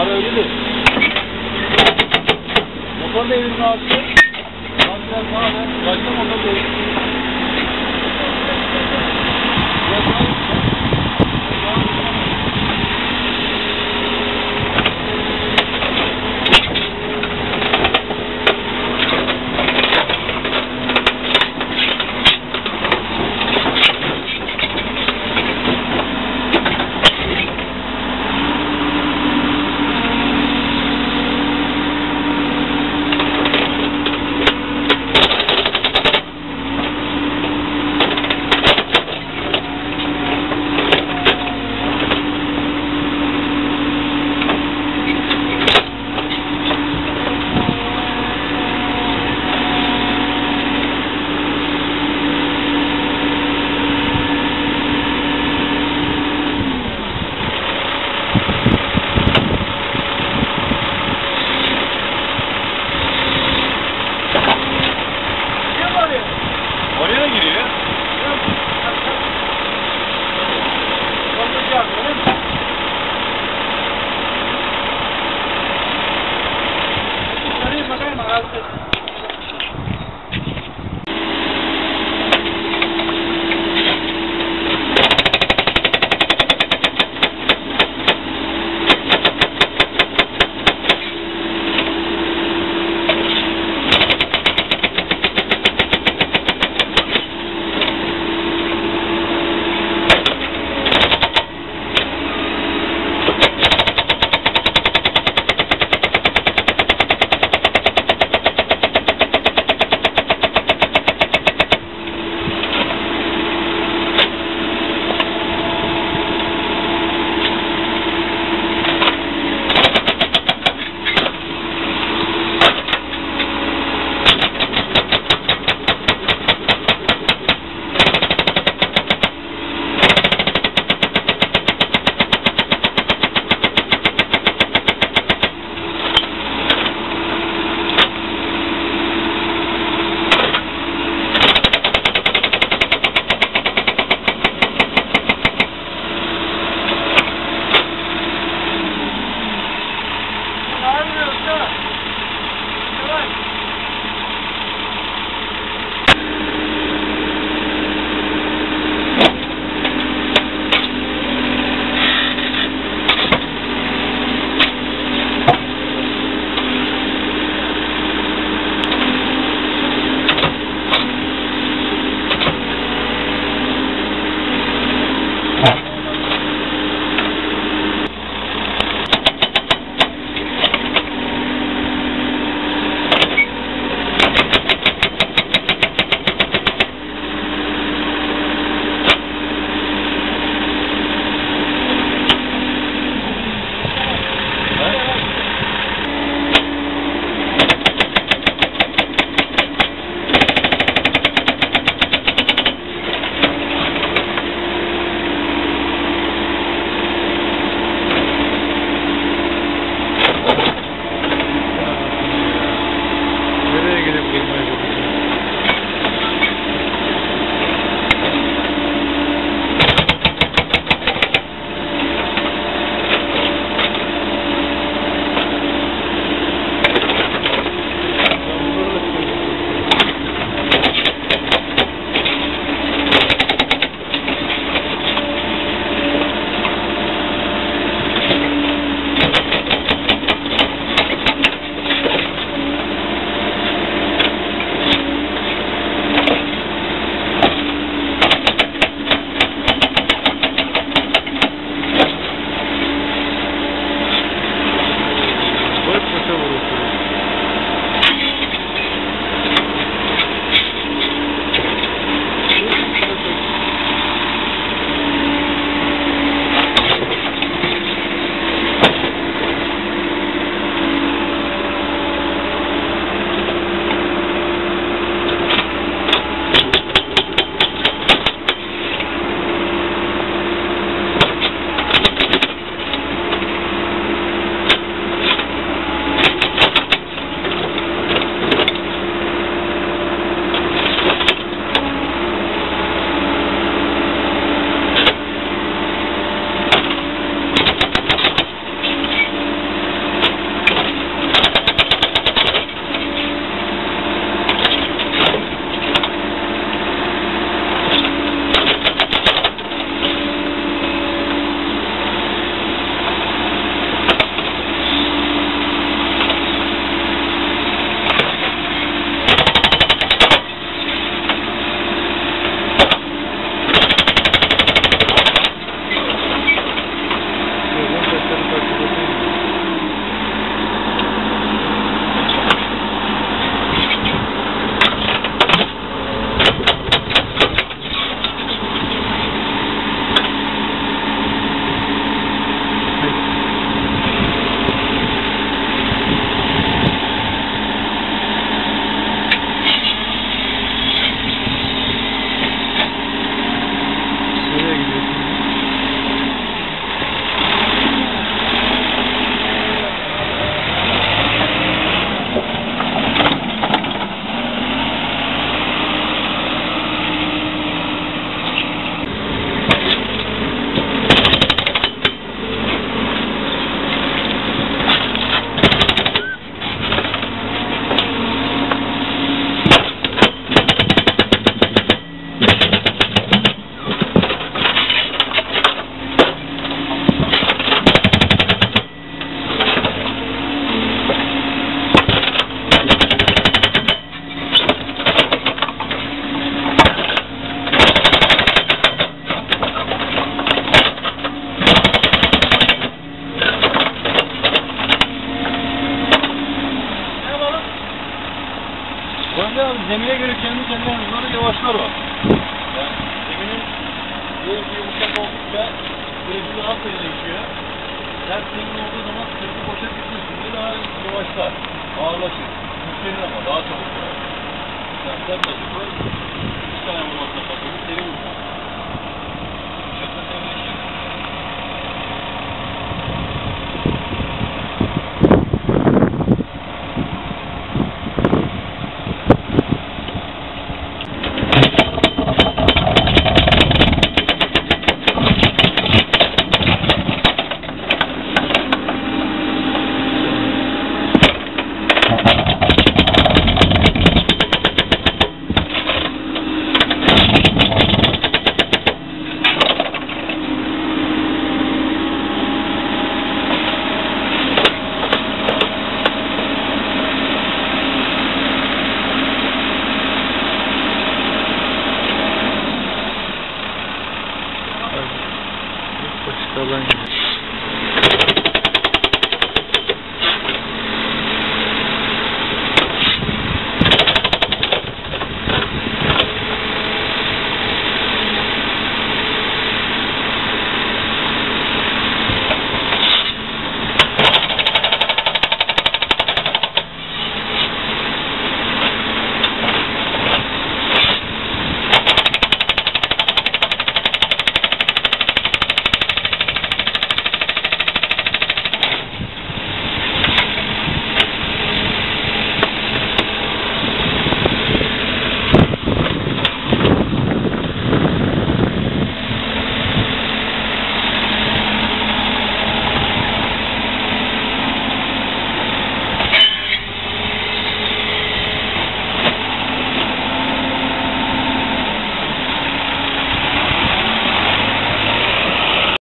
Bunlar öyledir. Motor devrini arttı. Kanser sağda. Başka motor devrini. zemine göre kendi kendine hızları yavaşlar var. Yani zeminin yumuşak oldukça hızlı alt sayıda geçiyor. Sert zemin olduğu zaman sırtı boşa gitmiş. Şimdi daha yavaşlar, ağırlaşır. Yüklenir ama daha çabuk. Yani sert açıklar, 3 tane bulmakla bakılır, derin bulmakla.